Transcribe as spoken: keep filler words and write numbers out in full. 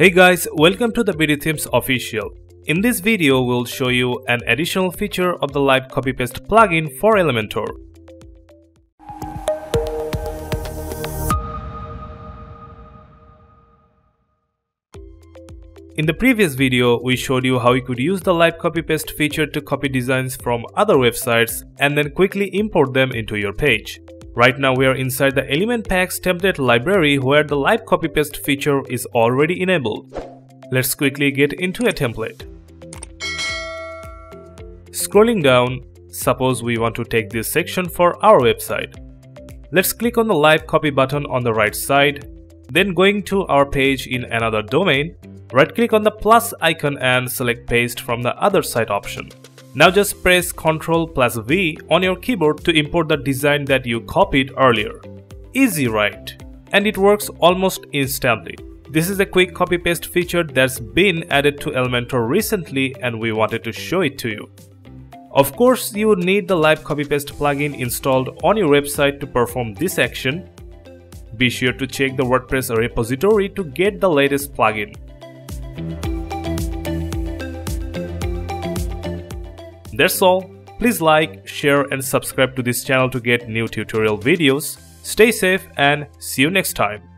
Hey guys, welcome to the BDThemes official. In this video, we'll show you an additional feature of the Live Copy Paste plugin for Elementor. In the previous video, we showed you how you could use the Live Copy Paste feature to copy designs from other websites and then quickly import them into your page. Right now we are inside the Element Packs template library where the Live Copy Paste feature is already enabled. Let's quickly get into a template. Scrolling down, suppose we want to take this section for our website. Let's click on the Live Copy button on the right side, then going to our page in another domain, right click on the plus icon and select Paste from the other side option. Now just press control plus V on your keyboard to import the design that you copied earlier. Easy, right? And it works almost instantly. This is a quick copy paste feature that's been added to Elementor recently and we wanted to show it to you. Of course, you would need the Live Copy Paste plugin installed on your website to perform this action. Be sure to check the WordPress repository to get the latest plugin. That's all. Please like, share and subscribe to this channel to get new tutorial videos. Stay safe and see you next time.